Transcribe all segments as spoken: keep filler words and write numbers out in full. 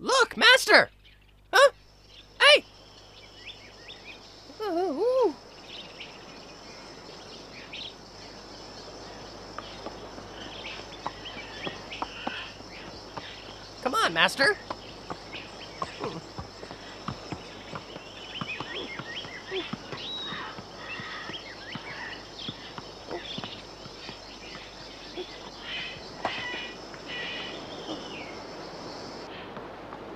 Look, Master! Huh? Hey! Ooh. Come on, Master!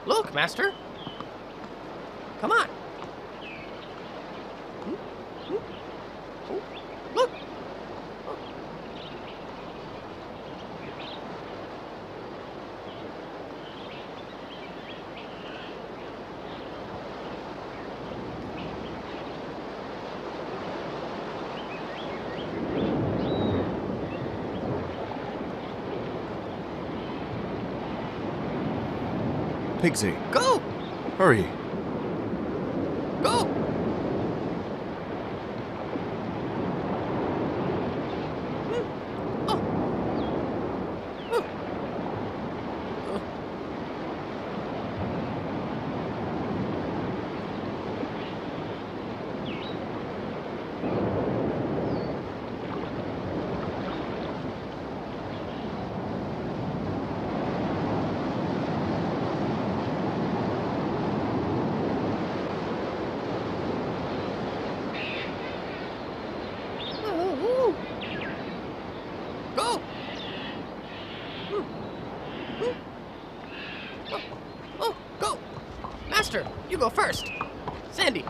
Look, Master! Come on! Look! Pigsy. Go! Hurry. Go! Mm. Oh. Oh. You go first. Sandy,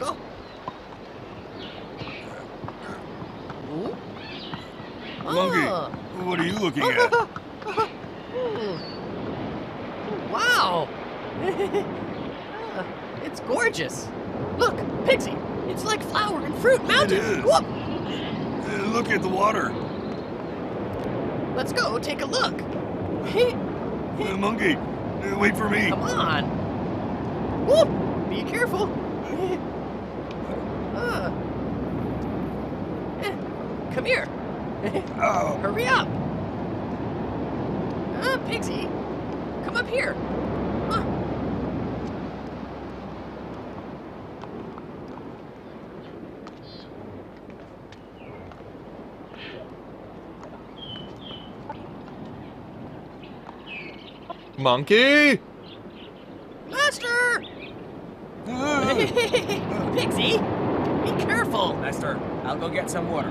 go. Monkey, ah. What are you looking at? Wow. It's gorgeous. Look, Pixie, it's like flower and fruit mountain. It is. Whoop. Look at the water. Let's go take a look. uh, monkey, wait for me. Come on. Whoop! Be careful! uh. eh. Come here! Oh. Hurry up! Uh, Pigsy! Come up here! Huh. Monkey! Pixie, be careful! Master, I'll go get some water.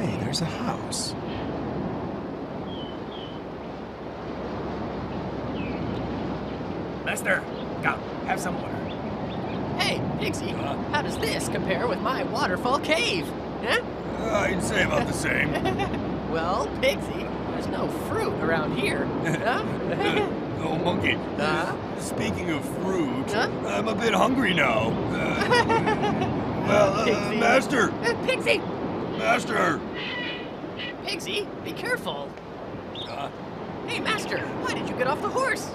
Hey, there's a house. Master! Go, have some water. Hey, Pixie, uh, how does this compare with my waterfall cave? Huh? I'd say about the same. Well, Pixie, there's no fruit around here. Huh? Oh, Monkey, uh, speaking of fruit, huh? I'm a bit hungry now. Uh, well, uh, Pixie. Master! Uh, Pixie! Master! Pixie, be careful. Uh, hey, Master, why did you get off the horse?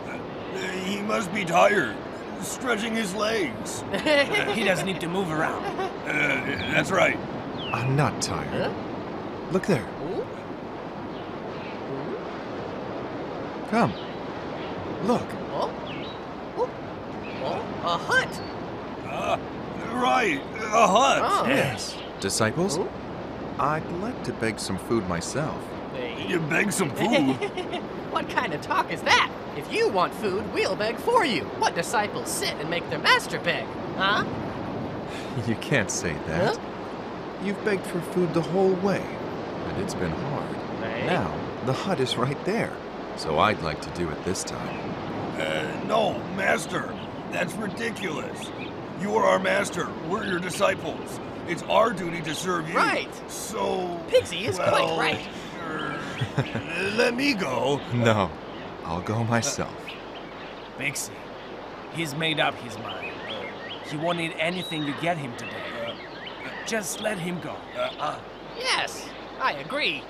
He must be tired, stretching his legs. uh, he doesn't need to move around. Uh, that's right. I'm not tired. Huh? Look there. Ooh. Ooh. Come. Look. Oh. Oh. Oh. A hut. Uh, right, a hut. Oh. Yes. Disciples, ooh. I'd like to beg some food myself. Hey. You beg some food? What kind of talk is that? If you want food, we'll beg for you. What disciples sit and make their master beg, huh? You can't say that. Huh? You've begged for food the whole way, and it's been hard. Hey. Now, the hut is right there, so I'd like to do it this time. Uh, no, Master, that's ridiculous. You are our master, we're your disciples. It's our duty to serve you. Right. So, Pixie is well, quite right. Uh, let me go. No. I'll go myself. Uh, Pixie, he's made up his mind. He won't need anything to get him today. Uh, uh, just let him go. Uh, uh. Yes, I agree.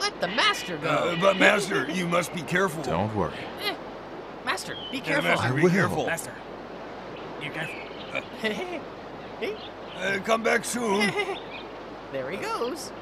Let the master go. Uh, but master, you must be careful. Don't worry. Eh. Master, be careful. Yeah, master, be I will. careful. Master, be careful. Uh, uh, come back soon. There he goes.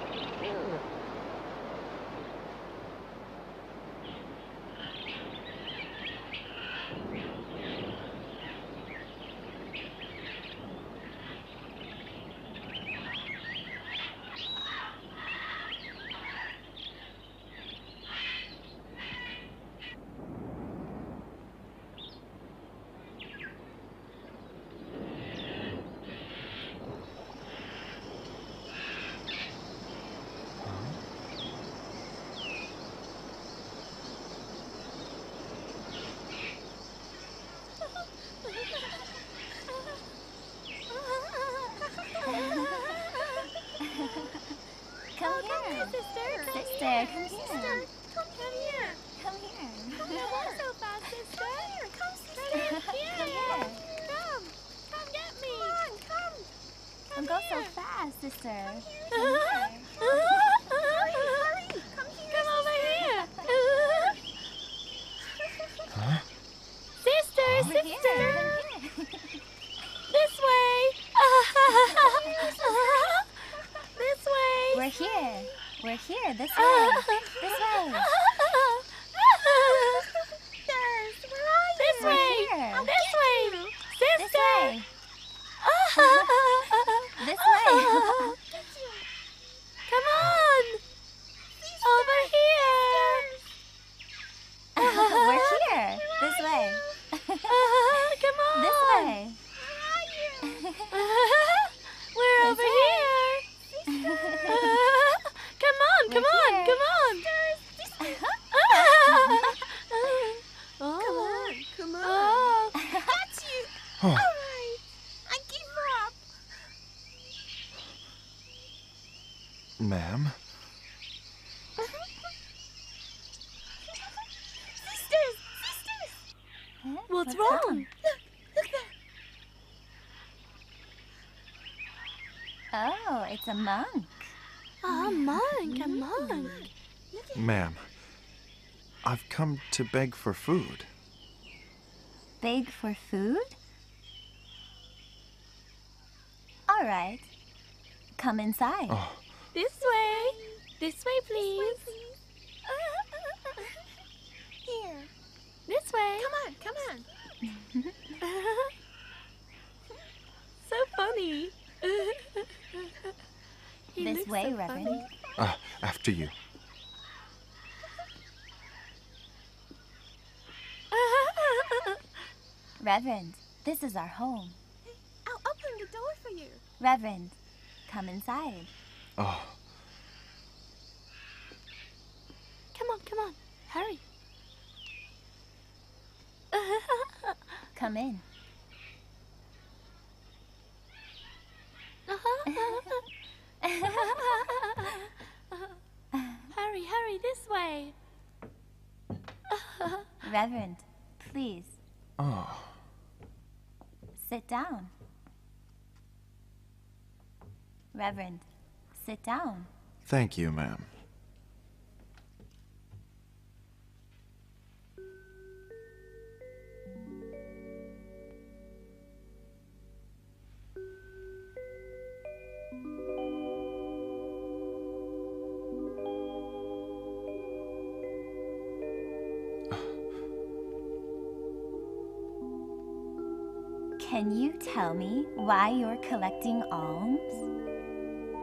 It's a monk. Oh, a monk, a monk. Ma'am, I've come to beg for food. Beg for food? All right. Come inside. Oh. This way. This way, please. This way, please. Here. This way. Come on, come on. So funny. This way, so Reverend. Ah, uh, after you. Reverend, this is our home. I'll open the door for you. Reverend, come inside. Oh. Come on, come on, hurry. Come in. Hurry, hurry, this way. Reverend, please. Oh. Sit down. Reverend, sit down. Thank you, ma'am. Can you tell me why you're collecting alms?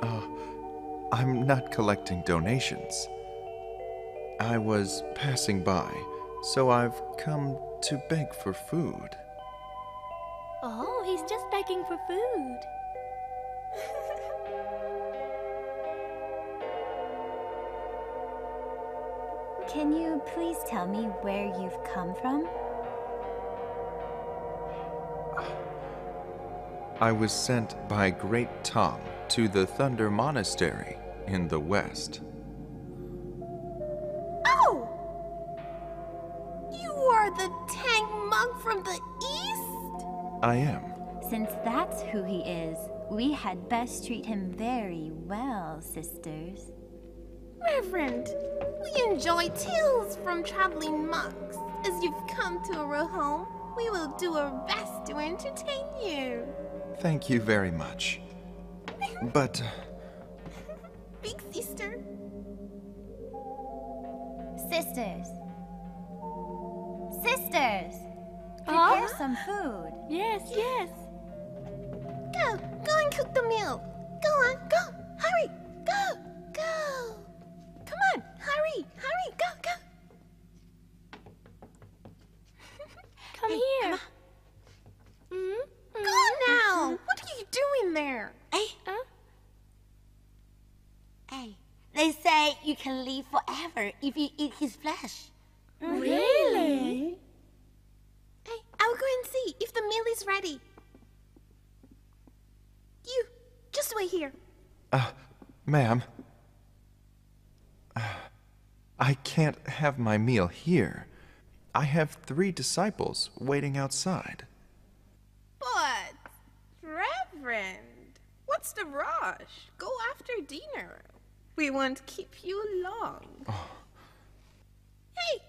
Uh, I'm not collecting donations. I was passing by, so I've come to beg for food. Oh, he's just begging for food. Can you please tell me where you've come from? I was sent by Great Tom to the Thunder Monastery in the west. Oh! You are the Tang Monk from the east? I am. Since that's who he is, we had best treat him very well, sisters. Reverend, we enjoy tales from traveling monks. As you've come to our home, we will do our best to entertain you. Thank you very much. But... Big sister. Sisters. Sisters! Prepare uh-huh. some food. Yes, yes. Go, go and cook the meal. Go on, go, hurry, go, go. Come on, hurry, hurry, go, go. Come hey, here. Come mm-hmm. Go mm-hmm. now. What are you doing there? Hey. Huh? Hey. They say you can live forever if you eat his flesh. Really? Hey, I'll go and see if the meal is ready. You, just wait here. Uh, ma'am. Uh, I can't have my meal here. I have three disciples waiting outside. But, Reverend, what's the rush? Go after dinner. We won't keep you long. Oh. Hey,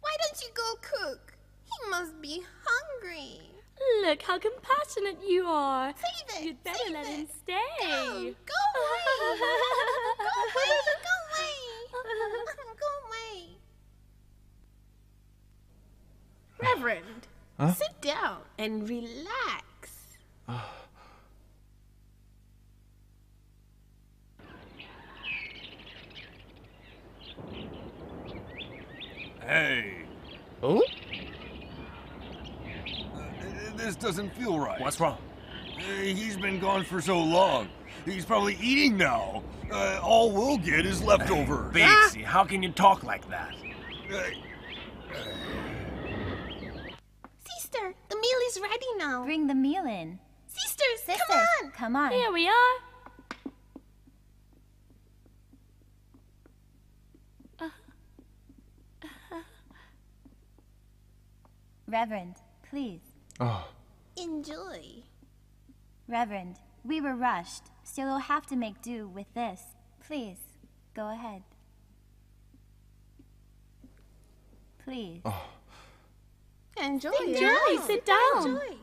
why don't you go cook? He must be hungry. Look how compassionate you are. Save it, You'd better save let it. him stay. Go, go away. Go away, go away. Go away. Reverend, huh? sit down and relax. Hey. Oh? Uh, this doesn't feel right. What's wrong? Uh, he's been gone for so long. He's probably eating now. Uh, all we'll get is leftovers. Hey, Bixie, ah! how can you talk like that? Uh, Sister, the meal is ready now. Bring the meal in. Sisters, Sisters come on. Come on. Here we are. Reverend, please. Oh. Enjoy. Reverend, we were rushed, so you'll have to make do with this. Please, go ahead. Please. Oh. Enjoy. Enjoy. Enjoy. Sit down. Enjoy.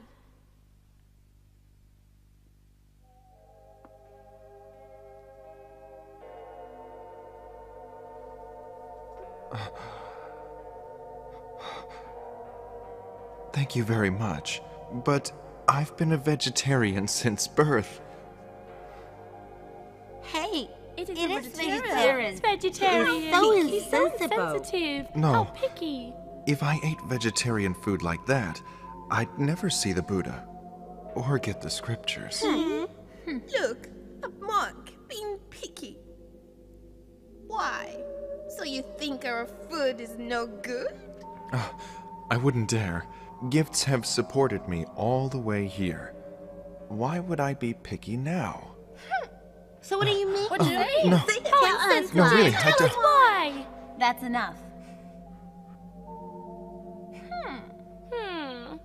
Thank you very much, but I've been a vegetarian since birth. Hey, it is, it is vegetarian. vegetarian. It's vegetarian. It's so insensitive. No. How picky. If I ate vegetarian food like that, I'd never see the Buddha or get the scriptures. Mm-hmm. Look, a monk being picky. Why? So you think our food is no good? Uh, I wouldn't dare. Gifts have supported me all the way here. Why would I be picky now? So what do you mean? What do you mean? No, really, I don't. Why? That's enough. Hmm. Hmm.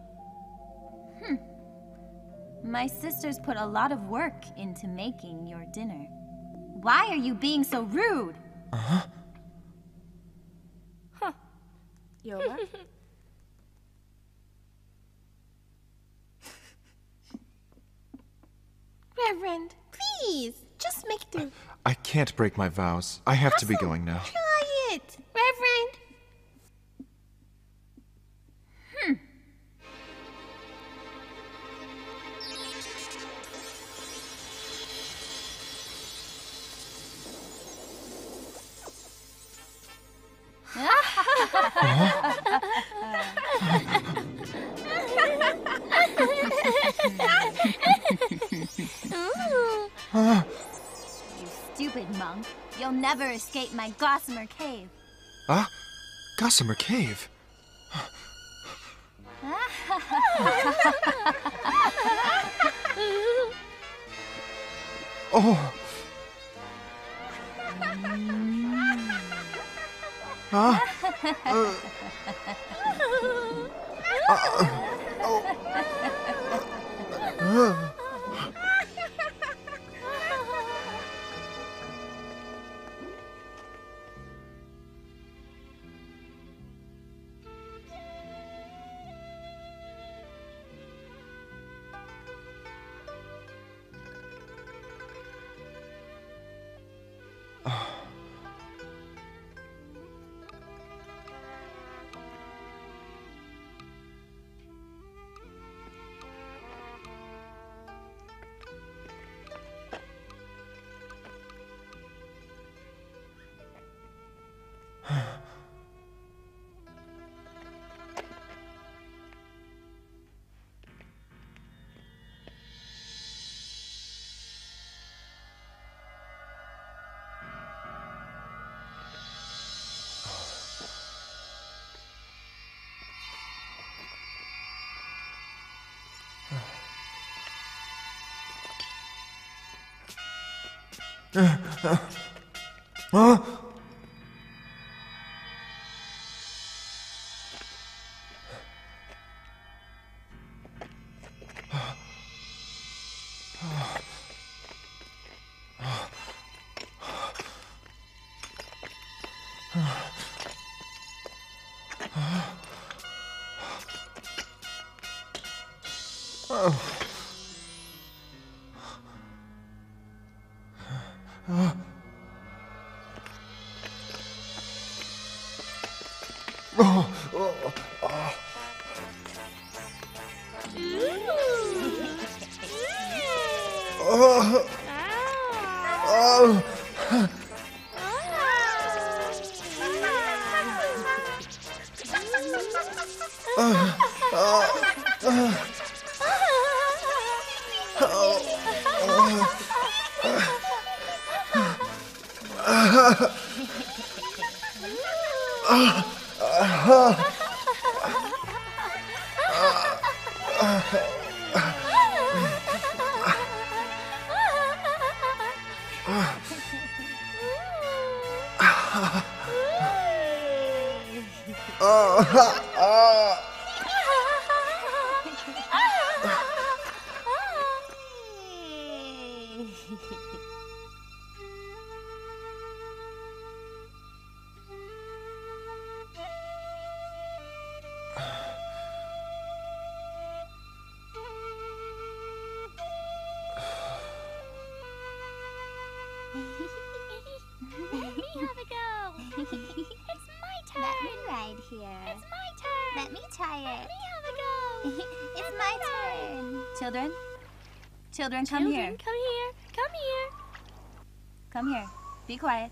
Hmm. My sisters put a lot of work into making your dinner. Why are you being so rude? Uh-huh. Huh. Yola? Reverend, please, just make do. I can't break my vows. I have awesome. to be going now. Try it, Reverend. Hmm. You stupid monk. You'll never escape my Gossamer Cave. Ah? Huh? Gossamer Cave? Oh. Huh? Uh. Uh. Oh. Uh. Uh, uh, huh? Children, come Children, here. Come here. Come here. Come here. Be quiet.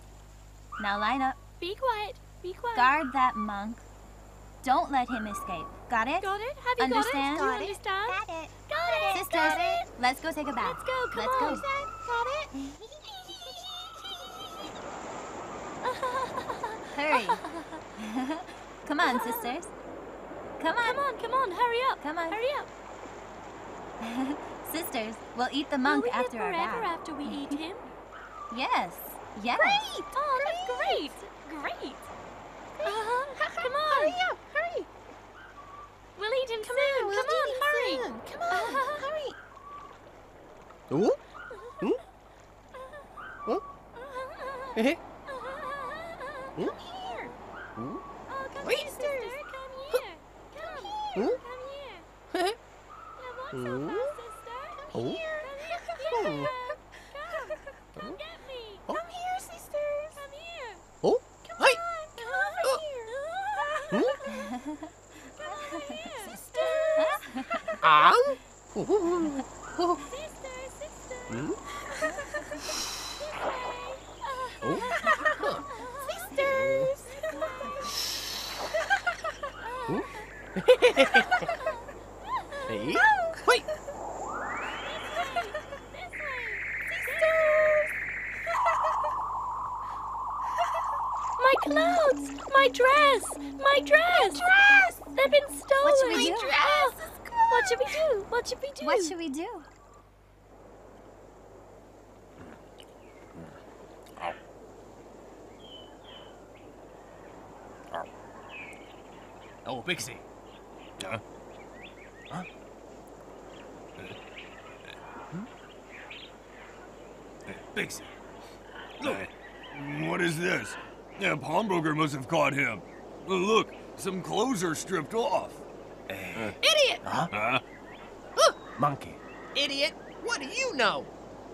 Now line up. Be quiet. Be quiet. Guard that monk. Don't let him escape. Got it? Got it? Have you understand? Got it? You understand? Got it. Got it. Sisters, got it. Let's go take a bath. Let's go. Come Let's on. Go. Got it? Hurry. Come on, sisters. Come on. Come on. Come on. Hurry up. Come on. Hurry up. Sisters, we'll eat the monk after our bath. Will we live forever after we eat him? Yes. Yes. Great! Oh, that's great! Great! Uh-huh. Come on! Hurry up! Hurry! We'll eat him soon! Come on, hurry! Come on, hurry! Ooh? Hmm? Huh? Hey, hey! Come here! Oh, come here, sister! Come here! Come here! Come here! Hey, hey! Oh. Come here. Come here. Come. Come get me. Come here, sisters. Come here. Oh. Come on. Come over here. Come over here. Sisters. Ah. Sisters, sisters. Oh. Sisters. Hey. Wait. My clothes! My dress! My dress! My dress! They've been stolen! What should we do? Oh, what should we do? What should we do? What should we do? Oh, Pixie. Huh? Huh? Pixie. Look! What is this? Yeah, pawnbroker must have caught him. Look, some clothes are stripped off. Uh, Idiot! Huh? Uh, uh, monkey. Idiot, what do you know?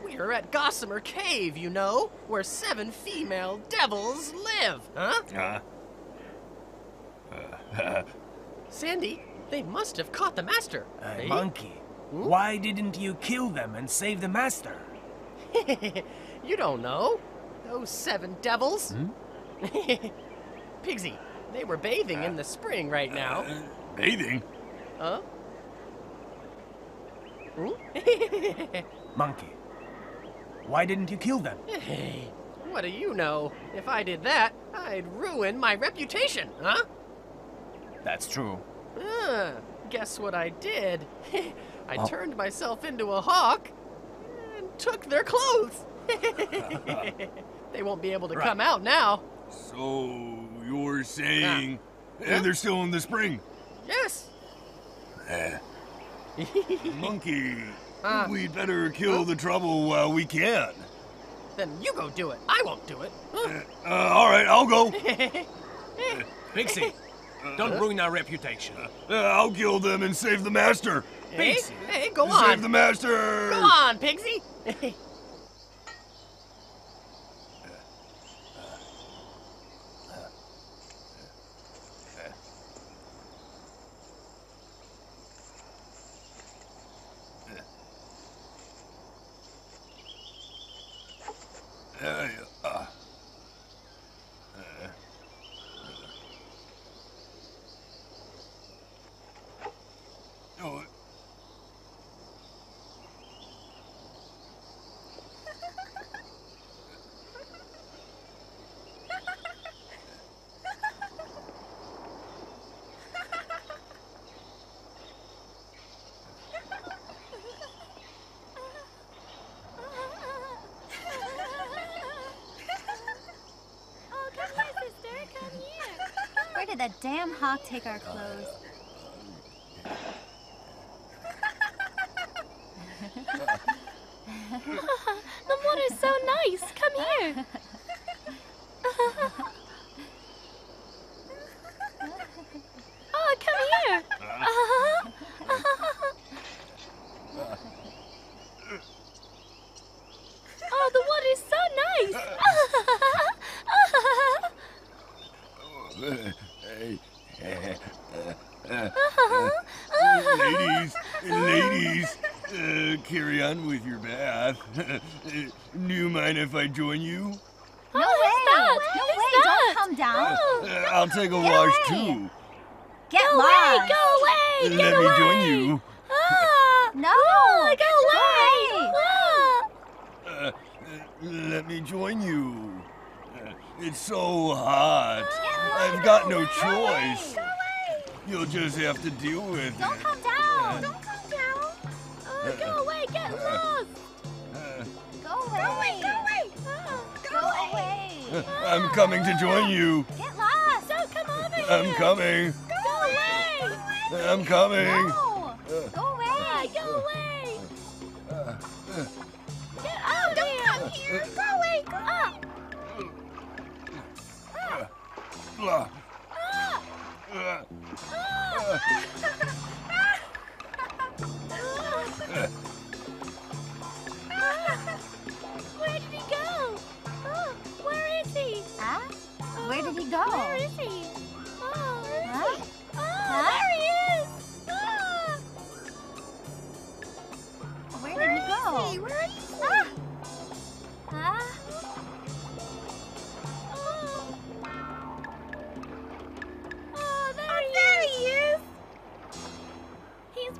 We're at Gossamer Cave, you know, where seven female devils live, huh? Uh, uh, Sandy, they must have caught the master. Uh, hey? Monkey, hmm? Why didn't you kill them and save the master? You don't know. Those seven devils. Hmm? Pigsy, they were bathing uh, in the spring right now. Uh, bathing? Huh? Monkey, why didn't you kill them? Hey, what do you know? If I did that, I'd ruin my reputation, huh? That's true. Uh, guess what I did? I oh. turned myself into a hawk and took their clothes. They won't be able to right. come out now. So you're saying ah. and they're still in the spring? Yes. Uh, monkey, uh, we'd better kill uh, the trouble while we can. Then you go do it. I won't do it. Uh, uh, all right, I'll go. uh, Pixie, uh, don't ruin our reputation. Uh, I'll kill them and save the master. Hey, Pixie. Hey, go on. Save the master. Go on, Pixie. The damn hawk take our clothes. The water's so nice. Come here. Oh, come here. Oh, the water's so nice. Ladies, ladies, uh, carry on with your bath. Do you mind if I join you? No way! No way! Don't come down. Uh, I'll take a wash too. Get lost! Go away! Get away! Let me join you. No! Go away! Let me join you. It's so hot. I've got no choice. You'll just have to deal with it. Don't come down! Don't come down! Uh, go away! Get lost! Go away! Go away! Go away! I'm coming to join you! Get lost! Don't come over here! I'm coming! Go away! I'm coming! No! Go away! Go away! Get out! Don't come here! Go away! Go up! Blah! Uh, uh, uh, where did he go? Oh, where is he? Huh? Oh, where did he go? Where is he? Oh, where is huh? he? Oh, huh? There he is! Oh. Where, where did he go? He? Where is he? Ah. Huh?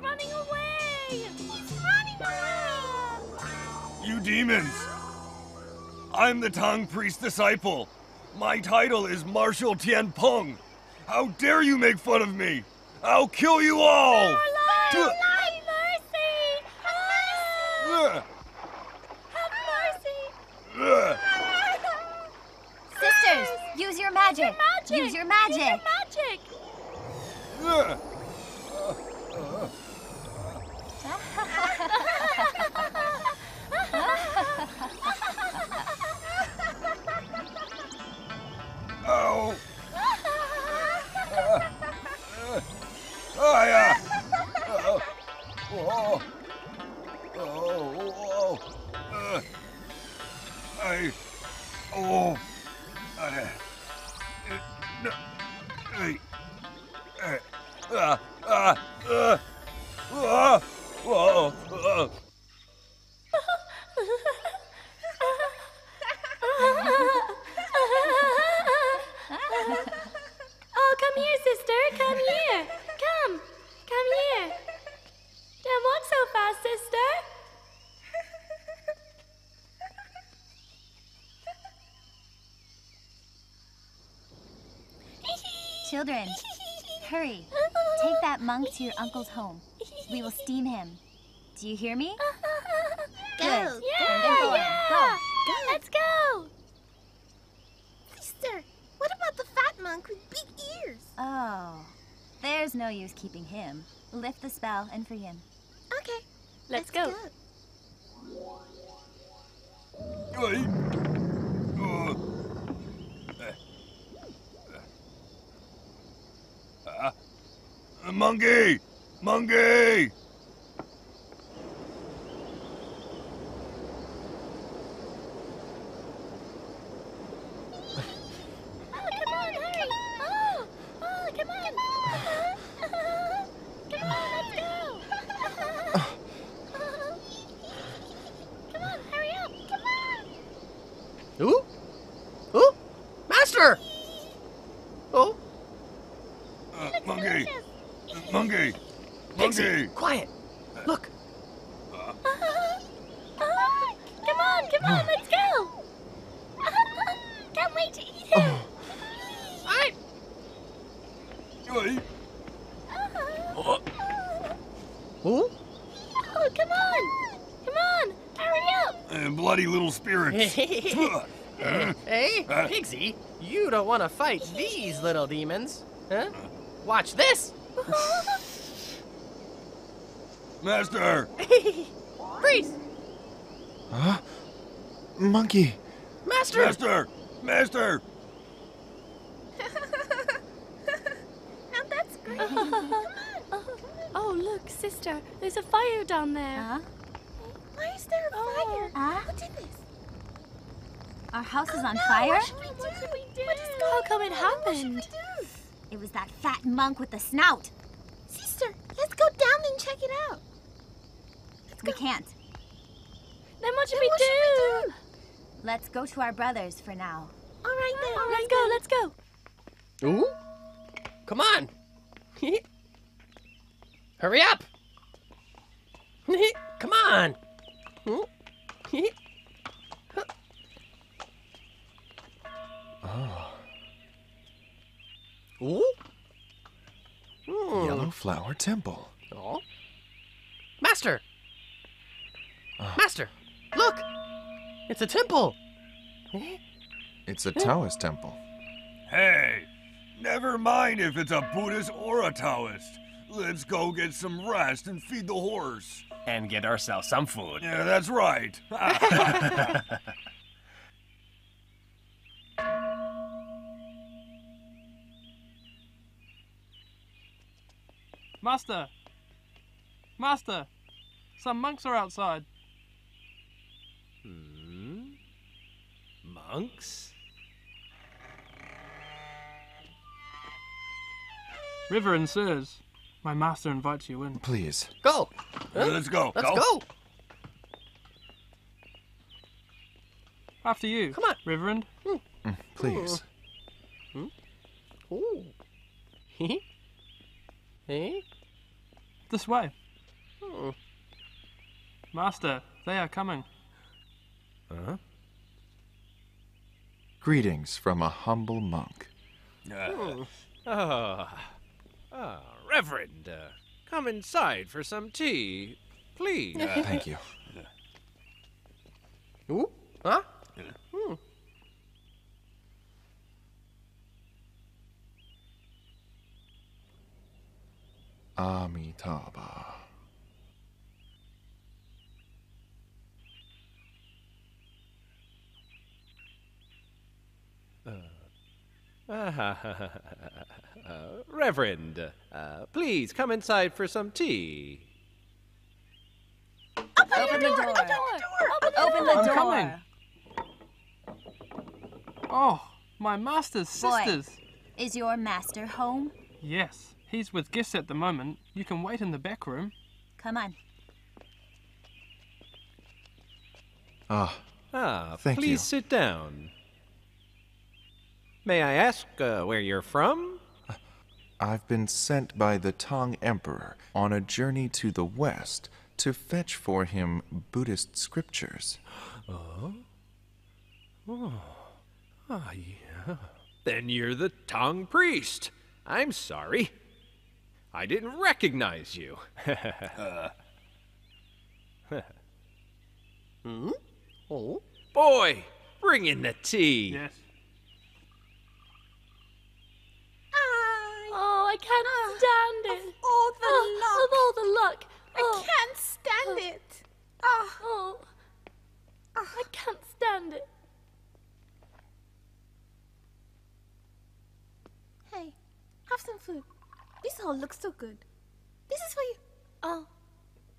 Running away! He's running away! You demons! I'm the Tang Priest disciple. My title is Marshal Tian Peng. How dare you make fun of me? I'll kill you all! Have mercy! Have mercy! Have mercy! Sisters, use your magic! Use your magic! Use your magic! Oh. Uh, uh, oh yeah. Uh, oh. Oh. Oh. Uh, I. Oh. I. No. I. Ah. Ah. Ah. Ah. Whoa. Uh. Oh, come here, sister. Come here. Come. Come here. Don't walk so fast, sister. Children, hurry. Take that monk to your uncle's home. We will steam him. Do you hear me? Good. Yeah, yeah. Go. go. Let's go. Sister, what about the fat monk with big ears? Oh, there's no use keeping him. Lift the spell and free him. Okay. Let's, let's go. go. Uh, uh, monkey! Monkey! Hey, Pigsy, you don't want to fight these little demons. Huh? Watch this! Master! Freeze! Huh? Monkey! Master! Master! Master! Now that's great. Come on. Oh, look, sister, there's a fire down there. Huh? Why is there a fire? Huh? What is this? Our house is oh, on no. fire? What should we do? What should we do? What is going How come it happened? What should we do? It was that fat monk with the snout. Sister, let's go down and check it out. Let's we go. can't. Then what should, then we, what do? should we do? Let's go to our brothers for now. All right then. All right, let's go, let's go. Ooh, come on. Hurry up. Come on. Oh. Ooh. Mm. Yellow flower temple. Oh. Master. Uh. Master, look! It's a temple. It's a Taoist temple. Hey, never mind if it's a Buddhist or a Taoist. Let's go get some rest and feed the horse. And get ourselves some food. Yeah, that's right. Master! Master! Some monks are outside. Hmm? Monks? Reverend sirs, my master invites you in. Please. Go! Huh? Let's go. Let's go. go! After you. Come on. Reverend. Mm. Mm, please. Ooh. Hmm? Ooh. Heh? Eh? This way. Oh. Master, they are coming. Huh? Greetings from a humble monk. Uh, oh. Oh, Reverend, uh, come inside for some tea, please. Uh, Thank you. Ooh, huh? Yeah. Hmm. Amitabha. Uh, uh, Reverend, uh, please come inside for some tea. Open, Open the, door. the door! Open the door! Open the Open door! The door. I'm coming. Oh, my master's sisters. Boy, is your master home? Yes. He's with guests at the moment. You can wait in the back room. Come on. Ah, ah thank please you. sit down. May I ask uh, where you're from? I've been sent by the Tang Emperor on a journey to the west to fetch for him Buddhist scriptures. Oh? Oh. Ah, yeah. Then you're the Tang Priest. I'm sorry. I didn't recognize you. uh. hmm? Oh? Boy, bring in the tea. Yes. I, oh, I can't uh, stand it. Of all the oh, luck. Of all the luck. Oh, I can't stand oh, it. Oh, oh, oh, I can't stand it. Hey, have some food. This all looks so good. This is for you. Oh.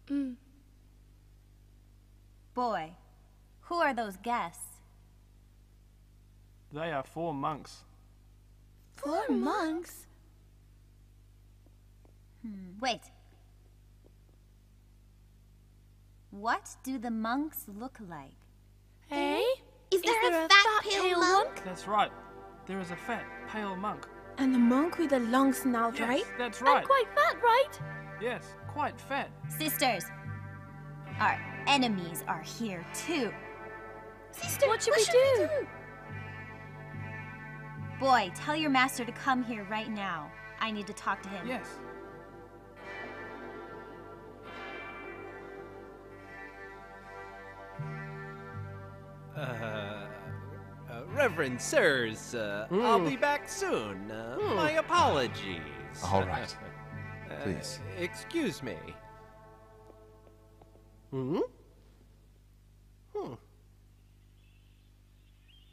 Mm. Boy, who are those guests? They are four monks. Four monks? Hmm, wait. What do the monks look like? Hey? Is there, is there a, a fat, fat pale, pale monk? monk? That's right. There is a fat, pale monk. And the monk with a long snout, yes, right? That's right. And quite fat, right? Yes, quite fat. Sisters, our enemies are here too. Sister, what should, what we, should do? we do? Boy, tell your master to come here right now. I need to talk to him. Yes. Uh, uh, Reverend sirs, uh, mm. I'll be back soon. Uh, mm. My apologies. All right. Please. Uh, excuse me. Mm-hmm. Hmm.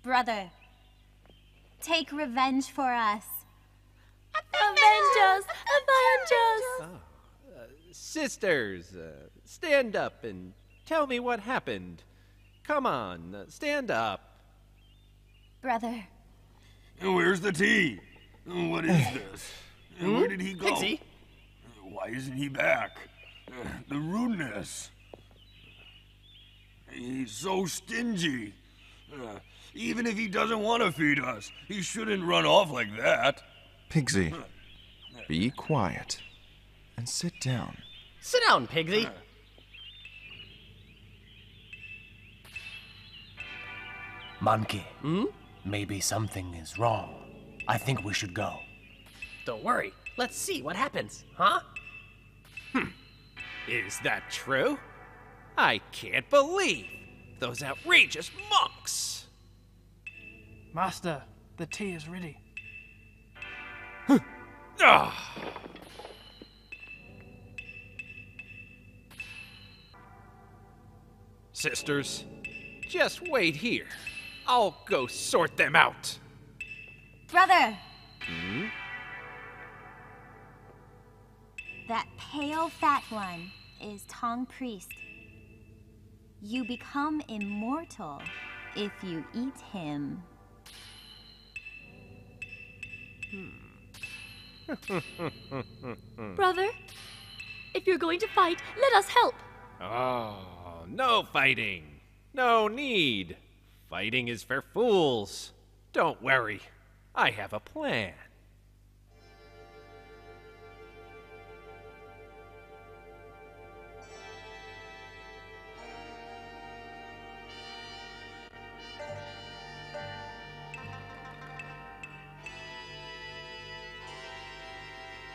Brother, take revenge for us. Avenge us! Avenge us! Oh. Uh, sisters, uh, stand up and tell me what happened. Come on, uh, stand up. Brother. Where's the tea? What is this? Hmm? Where did he go? Pixie. Why isn't he back? Uh, the rudeness. He's so stingy. Uh, even if he doesn't want to feed us, he shouldn't run off like that. Pigsy, be quiet and sit down. Sit down, Pigsy. Uh. Monkey, hmm? Maybe something is wrong. I think we should go. Don't worry. Let's see what happens, huh? Hmm. Is that true? I can't believe those outrageous monks! Master, the tea is ready. Huh. Ah. Sisters, just wait here. I'll go sort them out. Brother! Hmm? That pale fat one is Tang Priest. You become immortal if you eat him. Hmm. Brother, if you're going to fight, let us help. Oh, no fighting. No need. Fighting is for fools. Don't worry. I have a plan.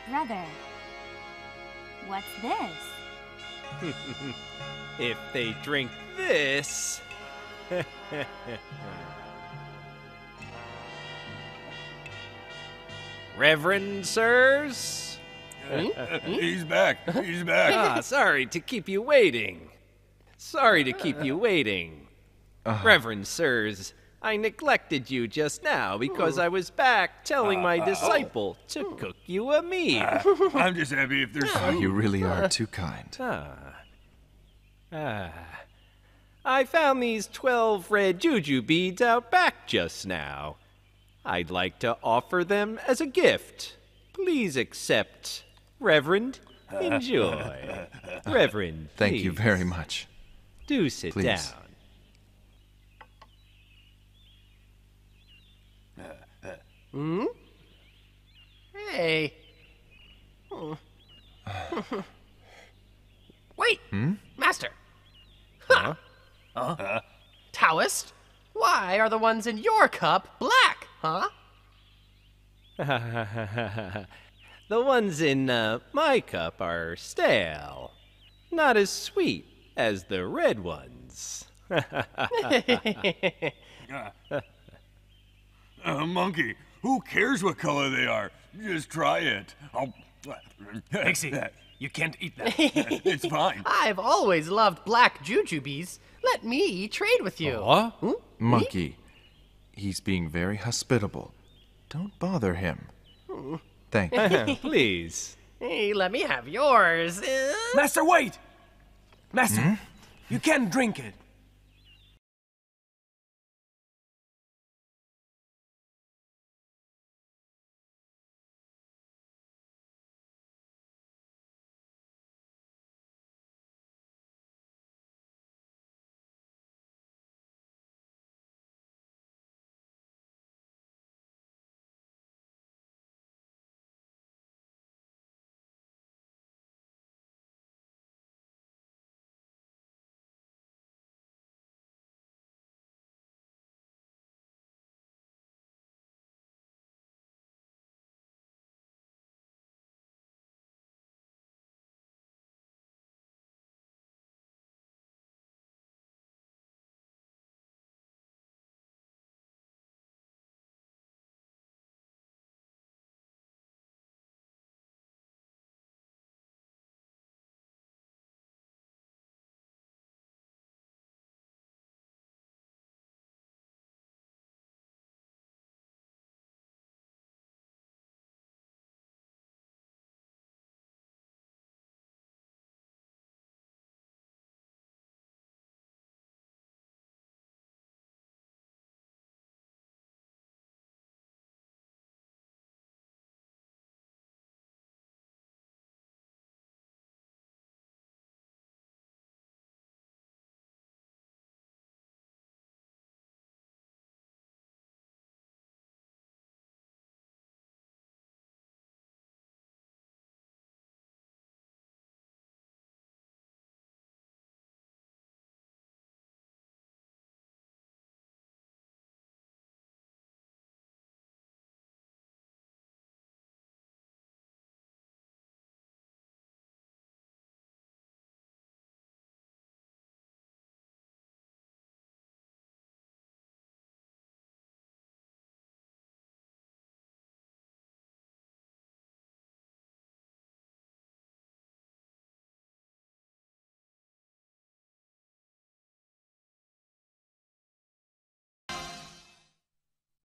Brother, what's this? If they drink this... Reverend sirs? Uh, he's back, he's back. Ah, sorry to keep you waiting. Sorry to keep you waiting. Uh. Reverend sirs, I neglected you just now because I was back telling uh, my disciple uh, oh. to cook you a meal. Uh, I'm just happy if there's food. You really are too kind. Ah, uh, uh, I found these twelve red juju beads out back just now. I'd like to offer them as a gift. Please accept. Reverend, enjoy. Reverend, please. Thank you very much. Do sit please. down. Hmm? Hey. Oh. Wait, hmm? Master. Huh? Huh? huh? Taoist? Why are the ones in your cup black, huh? The ones in uh, my cup are stale. Not as sweet as the red ones. uh, uh, monkey, who cares what color they are? Just try it. I'll... Pixie, you can't eat that. It's fine. I've always loved black jujubes. Let me trade with you. Aww. Hmm? Monkey, he's being very hospitable. Don't bother him. Hmm. Thank you. Please. Hey, let me have yours. Master, wait! Master, hmm? You can't drink it.